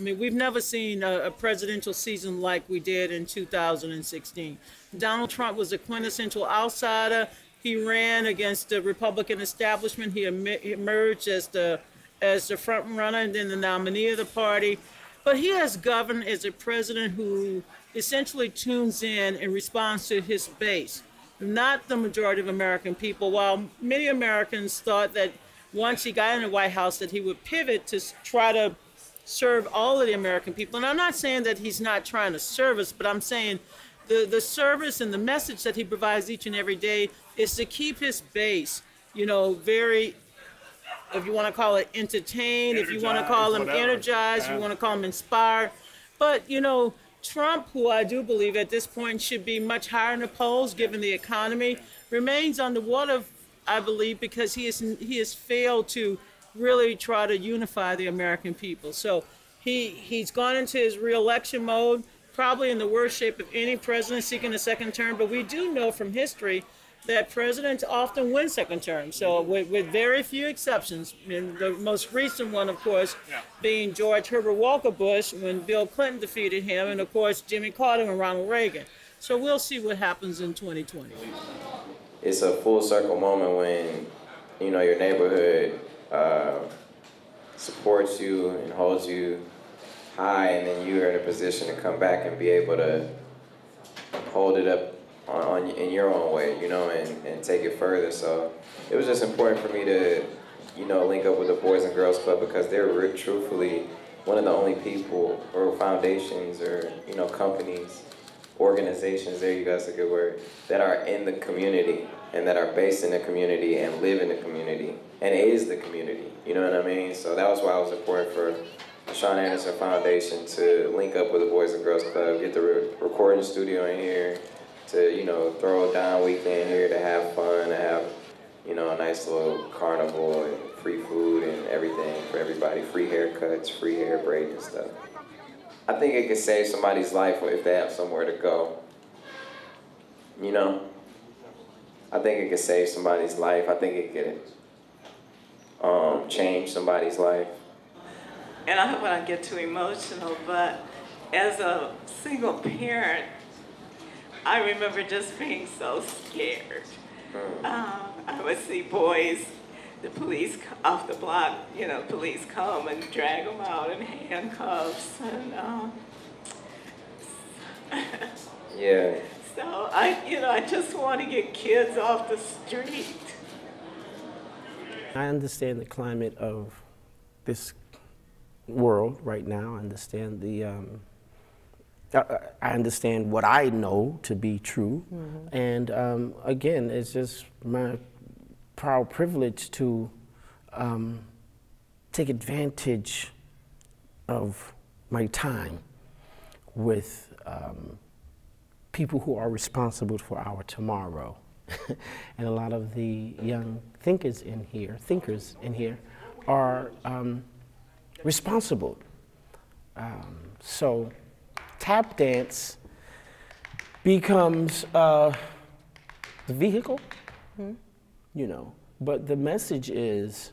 I mean, we've never seen a presidential season like we did in 2016. Donald Trump was a quintessential outsider. He ran against the Republican establishment. He emerged as the front runner and then the nominee of the party. But he has governed as a president who essentially tunes in responds to his base, not the majority of American people. While many Americans thought that once he got in the White House that he would pivot to try to serve all of the American people. And I'm not saying that he's not trying to serve us, but I'm saying the service and the message that he provides each and every day is to keep his base, you know, very, if you want to call it entertained, energized, if you want to call him energized, yeah. You want to call him inspired. But, you know, Trump, who I do believe at this point should be much higher in the polls, given the economy, remains underwater, I believe, because he has failed to really try to unify the American people. So he's gone into his re-election mode, probably in the worst shape of any president seeking a second term. But we do know from history that presidents often win second terms, so with very few exceptions. And the most recent one, of course, being George Herbert Walker Bush when Bill Clinton defeated him, and of course, Jimmy Carter and Ronald Reagan. So we'll see what happens in 2020. It's a full circle moment when, you know, your neighborhood supports you and holds you high, and then you're in a position to come back and be able to hold it up in your own way, you know, and take it further. So it was just important for me to, you know, link up with the Boys and Girls Club because they're truthfully one of the only people or foundations or, you know, companies, organizations, there you go, that's a good word, that are in the community and that are based in the community and live in the community and is the community, you know what I mean? So that was why it was important for the Sean Anderson Foundation to link up with the Boys and Girls Club, get the recording studio in here, to, you know, throw a down weekend here, to have fun, to have, you know, a nice little carnival and free food and everything for everybody, free haircuts, free hair braids and stuff. I think it could save somebody's life if they have somewhere to go, you know? I think it could save somebody's life. I think it could change somebody's life. And I hope I don't get too emotional, but as a single parent, I remember just being so scared. I would see boys, the police off the block, you know, police come and drag them out in handcuffs. And, yeah. So I just want to get kids off the street. I understand the climate of this world right now. I understand the. I understand what I know to be true, and again, it's just my proud privilege to take advantage of my time with people who are responsible for our tomorrow, and a lot of the young thinkers in here, are responsible. So. Tap dance becomes the vehicle, you know, but the message is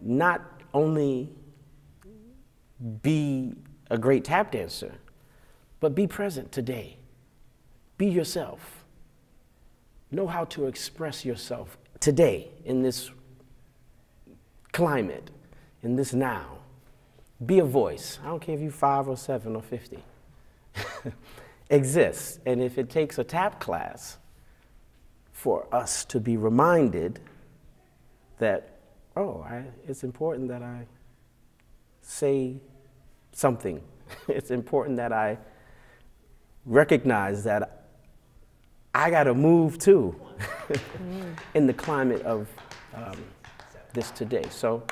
not only be a great tap dancer, but be present today. Be yourself. Know how to express yourself today in this climate, in this now. Be a voice. I don't care if you're 5 or 7 or 50. Exist. And if it takes a tap class for us to be reminded that, oh, it's important that I say something. It's important that I recognize that I got to move too in the climate of this today. So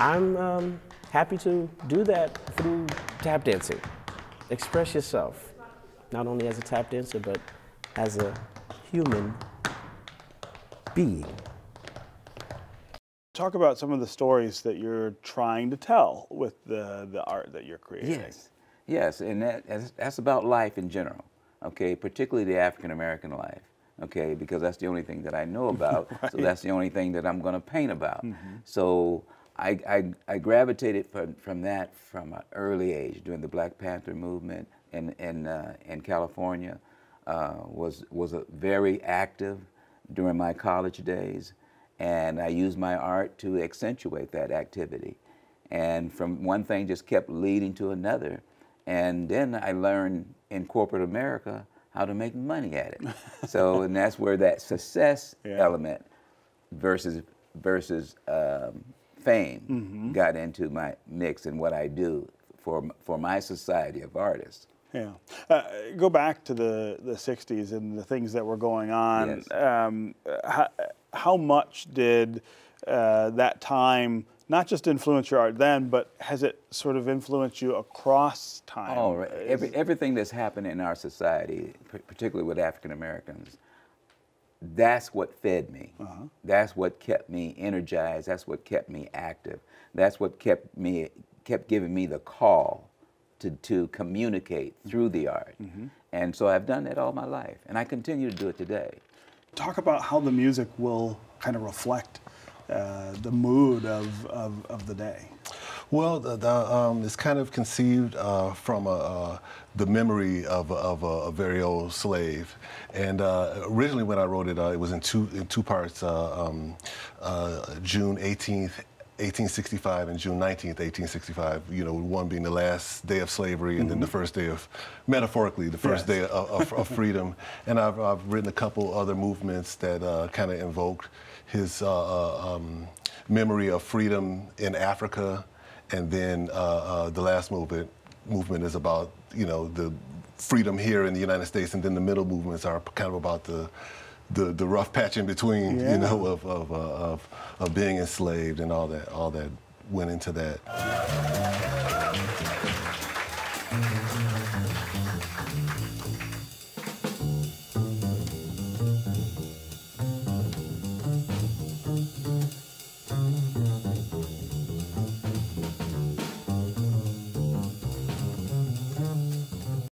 I'm happy to do that through tap dancing. Express yourself, not only as a tap dancer, but as a human being. Talk about some of the stories that you're trying to tell with the art that you're creating. Yes, and that's about life in general, okay, particularly the African-American life. Okay, because that's the only thing that I know about, right. So that's the only thing that I'm going to paint about. So I gravitated from that from an early age during the Black Panther movement in California. Was very active during my college days, and I used my art to accentuate that activity. And from one thing just kept leading to another. And then I learned in corporate America how to make money at it. So, and that's where that success element versus fame got into my mix and what I do for my society of artists. Yeah, go back to the 60s and the things that were going on. Yes. How much did that time not just influence your art then, but has it sort of influenced you across time? Oh, right. Everything that's happened in our society, particularly with African Americans, that's what fed me. That's what kept me energized. That's what kept me active. That's what kept giving me the call to communicate through the art. And so I've done that all my life, and I continue to do it today. Talk about how the music will kind of reflect the mood of the day. Well, it's kind of conceived from the memory of a very old slave, and originally when I wrote it, it was in two parts: June 18th, 1865, and June 19th, 1865. You know, one being the last day of slavery, and then the first day of, metaphorically, the first day of freedom. And I've written a couple other movements that kind of invoked his memory of freedom in Africa. And then the last movement is about, you know, the freedom here in the United States, and then the middle movements are kind of about the rough patch in between, you know, of being enslaved and all that went into that.